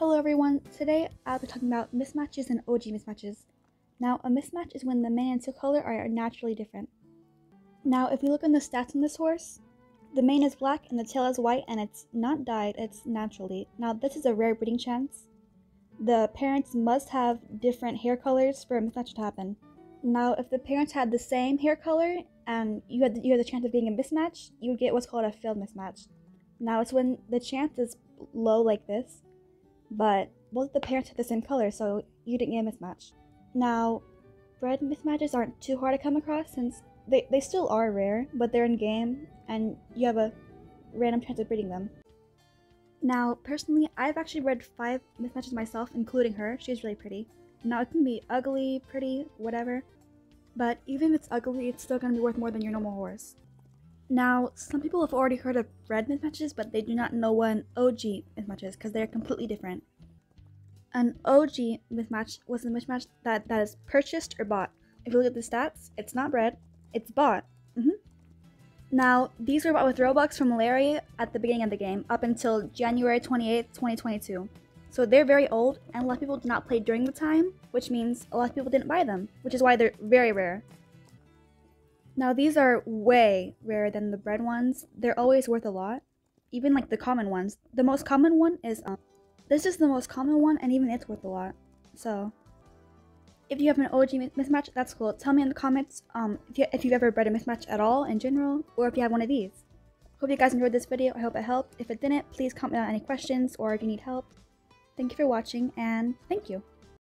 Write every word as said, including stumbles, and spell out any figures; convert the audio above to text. Hello everyone, today I'll be talking about mismatches and O G mismatches. Now, a mismatch is when the mane and tail color are naturally different. Now, if we look in the stats on this horse, the mane is black and the tail is white and it's not dyed, it's naturally. Now, this is a rare breeding chance. The parents must have different hair colors for a mismatch to happen. Now, if the parents had the same hair color and you had the, you had the chance of getting a mismatch, you would get what's called a failed mismatch. Now, it's when the chance is low like this, but both the parents had the same color, so you didn't get a mismatch. Now, bred mismatches aren't too hard to come across since they, they still are rare, but they're in game and you have a random chance of breeding them. Now, personally, I've actually bred five mismatches myself, including her. She's really pretty. Now, it can be ugly, pretty, whatever, but even if it's ugly, it's still going to be worth more than your normal horse. Now, some people have already heard of bred mismatches, but they do not know what an O G mismatch is because they are completely different. An O G mismatch was a mismatch that, that is purchased or bought. If you look at the stats, it's not bred, it's bought. Mm-hmm. Now, these were bought with Robux from Larry at the beginning of the game up until January twenty-eighth, twenty twenty-two. So they're very old, and a lot of people did not play during the time, which means a lot of people didn't buy them, which is why they're very rare. Now, these are way rarer than the bred ones. They're always worth a lot, even like the common ones. The most common one is, um, this is the most common one, and even it's worth a lot. So, if you have an O G mismatch, that's cool. Tell me in the comments um, if, you, if you've ever bred a mismatch at all in general, or if you have one of these. Hope you guys enjoyed this video. I hope it helped. If it didn't, please comment on any questions or if you need help. Thank you for watching, and thank you.